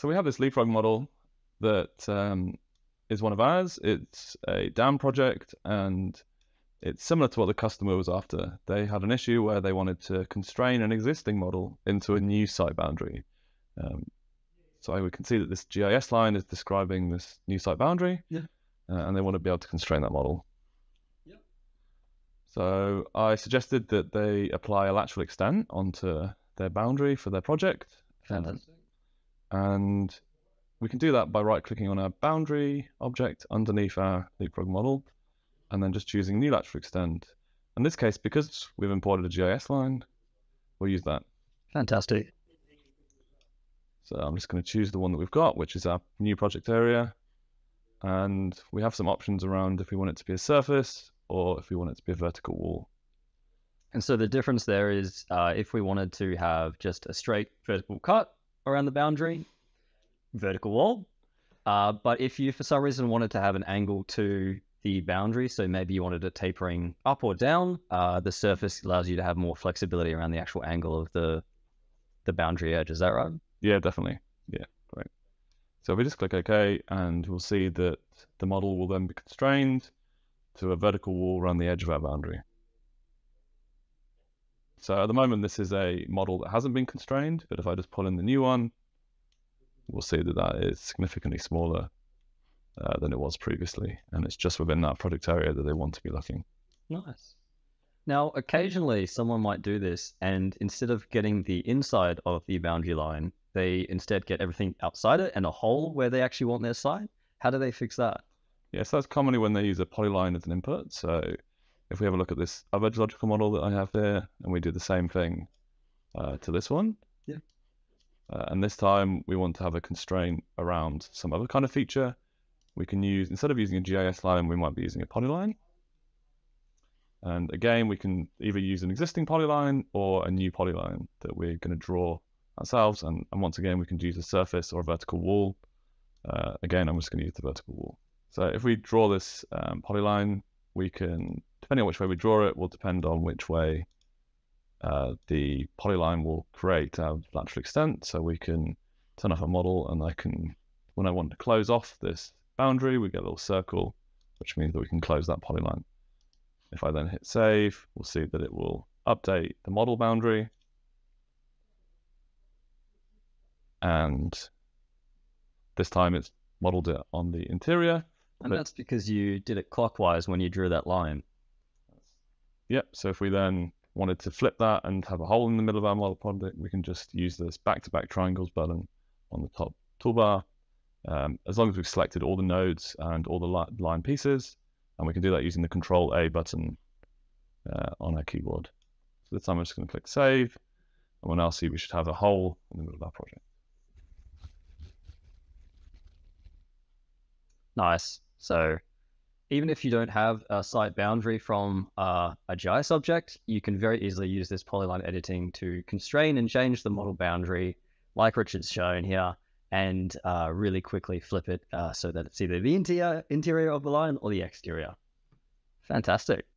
So we have this leapfrog model that is one of ours. It's a dam project, and it's similar to what the customer was after. They had an issue where they wanted to constrain an existing model into a new site boundary. So we can see that this GIS line is describing this new site boundary, and they want to be able to constrain that model. So I suggested that they apply a lateral extent onto their boundary for their project. Fantastic. And we can do that by right-clicking on our boundary object underneath our leapfrog model, and then just choosing new lateral extent. In this case, because we've imported a GIS line, we'll use that. Fantastic. So I'm just going to choose the one that we've got, which is our new project area. And we have some options around if we want it to be a surface or if we want it to be a vertical wall. And so the difference there is if we wanted to have just a straight vertical cut around the boundary, vertical wall. But if you, for some reason, wanted to have an angle to the boundary, so maybe you wanted it tapering up or down, the surface allows you to have more flexibility around the actual angle of the boundary edge. Is that right? Yeah, definitely. Yeah, great. So if we just click OK, and we'll see that the model will then be constrained to a vertical wall around the edge of our boundary. So at the moment, this is a model that hasn't been constrained, but if I just pull in the new one, we'll see that that is significantly smaller than it was previously, and it's just within that project area that they want to be looking. Nice. Now, occasionally someone might do this, and instead of getting the inside of the boundary line, they instead get everything outside it and a hole where they actually want their site. How do they fix that? Yes, that's commonly when they use a polyline as an input. So if we have a look at this other geological model that I have here, and we do the same thing to this one. Yeah. And this time we want to have a constraint around some other kind of feature. We can use, instead of using a GIS line, we might be using a polyline. And again, we can either use an existing polyline or a new polyline that we're going to draw ourselves. And once again, we can use a surface or a vertical wall. Again, I'm just going to use the vertical wall. So if we draw this polyline, we can, depending on which way we draw it, will depend on which way the polyline will create our lateral extent. So we can turn off our model, and I can, when I want to close off this boundary, we get a little circle, which means that we can close that polyline. If I then hit save, we'll see that it will update the model boundary. And this time it's modeled it on the interior. And that's because you did it clockwise when you drew that line. Yep. So if we then wanted to flip that and have a hole in the middle of our model project, we can just use this back-to-back triangles button on the top toolbar. As long as we've selected all the nodes and all the line pieces, and we can do that using the Control A button on our keyboard. So this time I'm just going to click save, and we'll now see we should have a hole in the middle of our project. Nice. So even if you don't have a site boundary from a GIS object, you can very easily use this polyline editing to constrain and change the model boundary, like Richard's shown here, and really quickly flip it so that it's either the interior of the line or the exterior. Fantastic.